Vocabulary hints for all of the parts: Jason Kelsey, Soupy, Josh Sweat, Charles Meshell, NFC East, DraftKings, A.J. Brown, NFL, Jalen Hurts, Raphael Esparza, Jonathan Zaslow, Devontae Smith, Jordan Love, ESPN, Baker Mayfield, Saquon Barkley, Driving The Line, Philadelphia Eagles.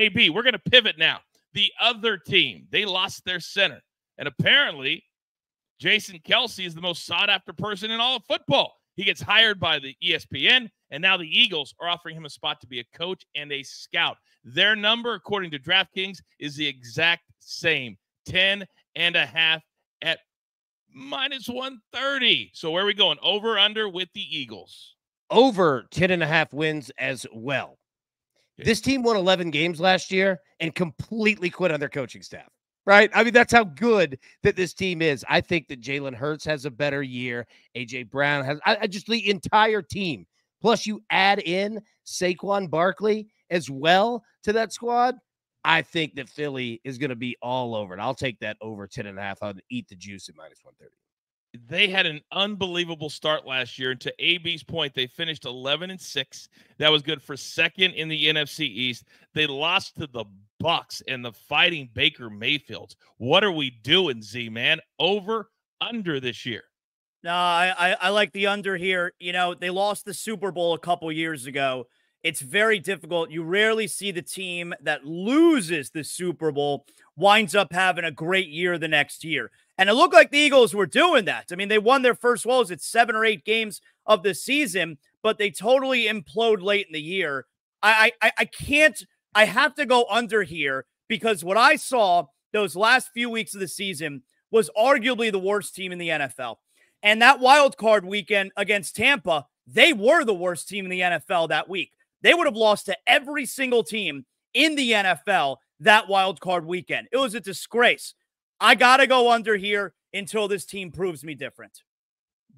AB, we're going to pivot now. The other team, they lost their center. And apparently, Jason Kelsey is the most sought-after person in all of football. He gets hired by the ESPN, and now the Eagles are offering him a spot to be a coach and a scout. Their number, according to DraftKings, is the exact same, 10.5 at minus 130. So where are we going? Over, under with the Eagles? Over 10.5 wins as well. Okay. This team won 11 games last year and completely quit on their coaching staff. Right? I mean, that's how good that this team is. I think that Jalen Hurts has a better year. A.J. Brown has, I just the entire team. Plus, you add in Saquon Barkley as well to that squad. I think that Philly is going to be all over it. I'll take that over 10.5. I'll eat the juice at minus 130. They had an unbelievable start last year. And to AB's point, they finished 11-6. That was good for second in the NFC East. They lost to the Bucks and the fighting Baker Mayfield. What are we doing, Z-Man? Over, under this year? No, I like the under here. You know, they lost the Super Bowl a couple years ago. It's very difficult. You rarely see the team that loses the Super Bowl winds up having a great year the next year. And it looked like the Eagles were doing that. I mean, they won their first woes at 7 or 8 games of the season, but they totally implode late in the year. I can't, I have to go under here because what I saw those last few weeks of the season was arguably the worst team in the NFL. And that wild card weekend against Tampa, they were the worst team in the NFL that week. They would have lost to every single team in the NFL that wild card weekend. It was a disgrace. I got to go under here until this team proves me different.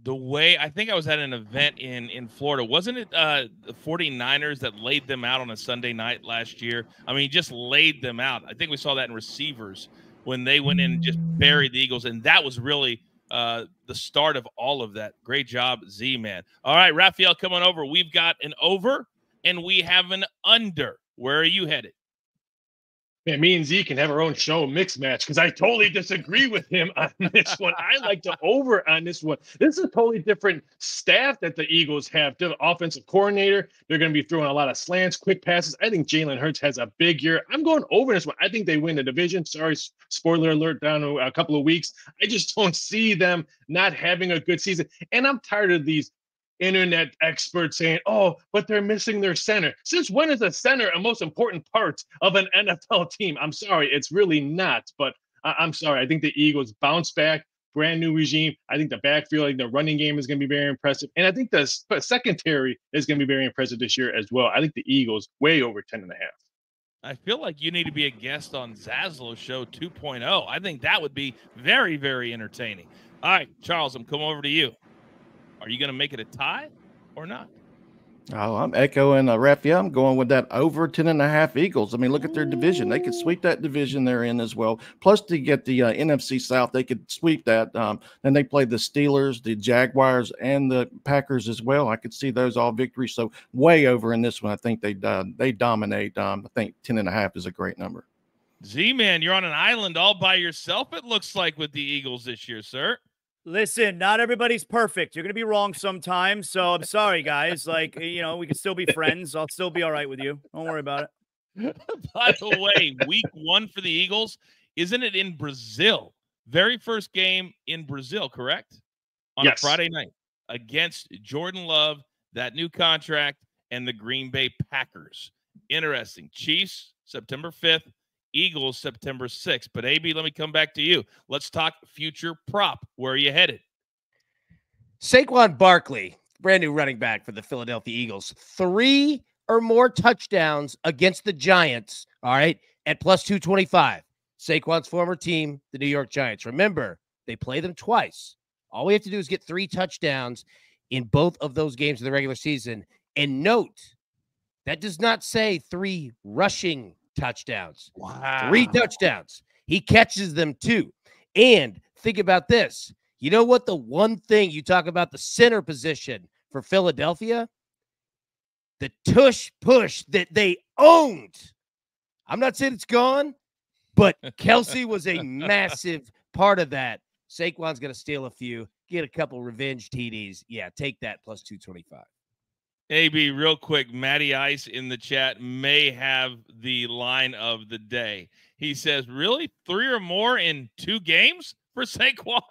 The way I think I was at an event in Florida, wasn't it the 49ers that laid them out on a Sunday night last year? I mean, just laid them out. I think we saw that in receivers when they went in and just buried the Eagles. And that was really the start of all of that. Great job, Z-Man. All right, Raphael, come on over. We've got an over and we have an under. Where are you headed? Man, me and Z can have our own show, Mix Match, because I totally disagree with him on this one. I like to over on this one. This is a totally different staff that the Eagles have. They're the offensive coordinator. They're going to be throwing a lot of slants, quick passes. I think Jalen Hurts has a big year. I'm going over this one. I think they win the division. Sorry, spoiler alert, down a couple of weeks. I just don't see them not having a good season. And I'm tired of these internet experts saying, oh, but they're missing their center. Since when is the center a most important part of an NFL team? I'm sorry, it's really not, but I'm sorry. I think the Eagles bounce back, brand new regime. I think the backfield, the running game is going to be very impressive. And I think the secondary is going to be very impressive this year as well. I think the Eagles way over 10.5. I feel like you need to be a guest on Zazzle's show 2.0. I think that would be very, very entertaining. All right, Charles, I'm coming over to you. Are you going to make it a tie or not? Oh, I'm echoing Raphael. I'm going with that over 10.5 Eagles. I mean, look at their division. They could sweep that division they're in as well. Plus, to get the NFC South, they could sweep that. And they play the Steelers, the Jaguars, and the Packers as well. I could see those all victories. So way over in this one. I think they dominate. I think 10.5 is a great number. Z-Man, you're on an island all by yourself, it looks like, with the Eagles this year, sir. Listen, not everybody's perfect. You're going to be wrong sometimes, so I'm sorry, guys. Like, you know, we can still be friends. I'll still be all right with you. Don't worry about it. By the way, week 1 for the Eagles, isn't it in Brazil? Very first game in Brazil, correct? On yes. A Friday night against Jordan Love, that new contract, and the Green Bay Packers. Interesting. Chiefs, September 5th. Eagles, September 6th. But, AB, let me come back to you. Let's talk future prop. Where are you headed? Saquon Barkley, brand new running back for the Philadelphia Eagles. 3 or more touchdowns against the Giants, all right, at plus 225. Saquon's former team, the New York Giants. Remember, they play them twice. All we have to do is get 3 touchdowns in both of those games of the regular season. And note, that does not say 3 rushing touchdowns. Wow. 3 touchdowns. He catches them too. And think about this. You know what? The one thing you talk about the center position for Philadelphia, the tush push that they owned. I'm not saying it's gone, but Kelsey was a massive part of that. Saquon's going to steal a few, get a couple revenge TDs. Yeah, take that plus 225. AB, real quick, Matty Ice in the chat may have the line of the day. He says, really? 3 or more in 2 games for Saquon?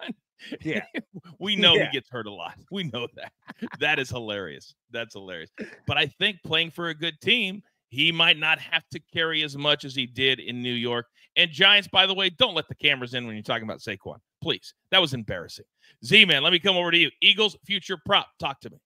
Yeah. We know he gets hurt a lot. We know that. That is hilarious. That's hilarious. But I think playing for a good team, he might not have to carry as much as he did in New York. And Giants, by the way, don't let the cameras in when you're talking about Saquon. Please. That was embarrassing. Z-Man, let me come over to you. Eagles, future prop. Talk to me.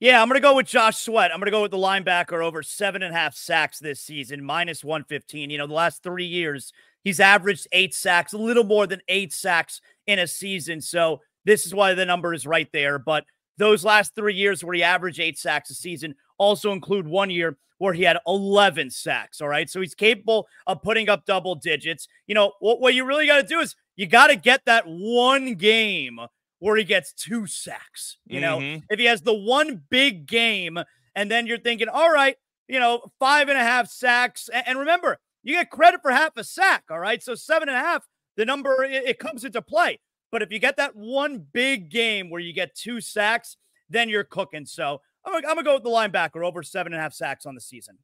Yeah, I'm going to go with Josh Sweat. I'm going to go with the linebacker over 7.5 sacks this season, -115. You know, the last 3 years, he's averaged 8 sacks, a little more than 8 sacks in a season. So this is why the number is right there. But those last 3 years where he averaged 8 sacks a season also include 1 year where he had 11 sacks. All right. So he's capable of putting up double digits. You know, what you really got to do is you got to get that one game where he gets 2 sacks. You know, if he has the one big game and then you're thinking, all right, you know, 5.5 sacks. And remember, you get credit for half a sack. All right. So 7.5, the number, it comes into play. But if you get that one big game where you get 2 sacks, then you're cooking. So I'm going to go with the linebacker over 7.5 sacks on the season.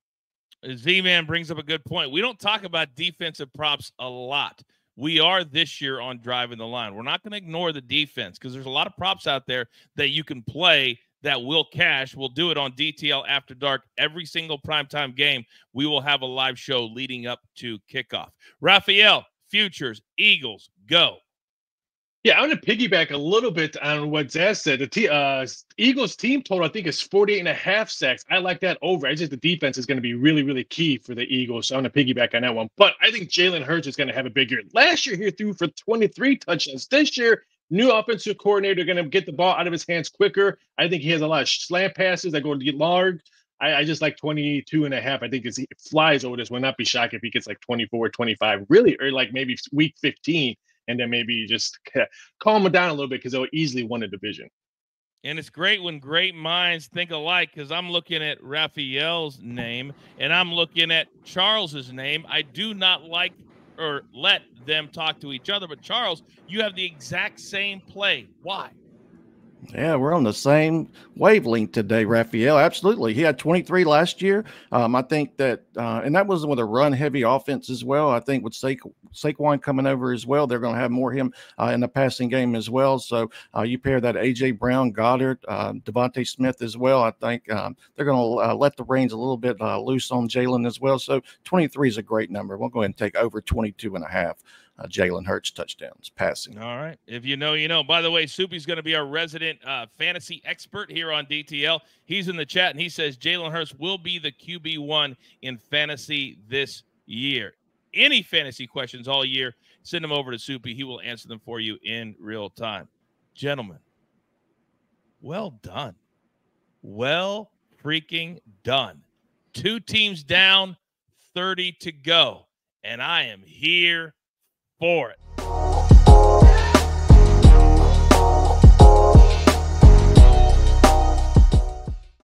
Z-Man brings up a good point. We don't talk about defensive props a lot. We are this year on Driving the Line. We're not going to ignore the defense because there's a lot of props out there that you can play that will cash. We'll do it on DTL After Dark. Every single primetime game, we will have a live show leading up to kickoff. Raphael, futures, Eagles, go. Yeah, I'm going to piggyback a little bit on what Zaz said. The Eagles team total, I think, is 48.5 sacks. I like that over. I just the defense is going to be really, really key for the Eagles, so I'm going to piggyback on that one. But I think Jalen Hurts is going to have a big year. Last year, he threw for 23 touchdowns. This year, new offensive coordinator going to get the ball out of his hands quicker. I think he has a lot of slant passes that go to get large. I just like 22.5. I think he flies over this. Will not be shocked if he gets like 24, 25, really, or like maybe week 15. And then maybe just calm them down a little bit because they'll easily win a division. And it's great when great minds think alike because I'm looking at Raphael's name and I'm looking at Charles's name. I do not like or let them talk to each other. But, Charles, you have the exact same play. Why? Yeah, we're on the same wavelength today, Raphael. Absolutely. He had 23 last year. I think that, and that was with a run-heavy offense as well. I think with Saquon coming over as well, they're going to have more of him in the passing game as well. So you pair that A.J. Brown, Goddard, Devontae Smith as well. I think they're going to let the reins a little bit loose on Jalen as well. So 23 is a great number. We'll go ahead and take over 22.5. Jalen Hurts touchdowns passing. All right. If you know, you know. By the way, Soupy's going to be our resident fantasy expert here on DTL. He's in the chat, and he says Jalen Hurts will be the QB1 in fantasy this year. Any fantasy questions all year, send them over to Soupy. He will answer them for you in real time. Gentlemen, well done. Well freaking done. 2 teams down, 30 to go, and I am here for it.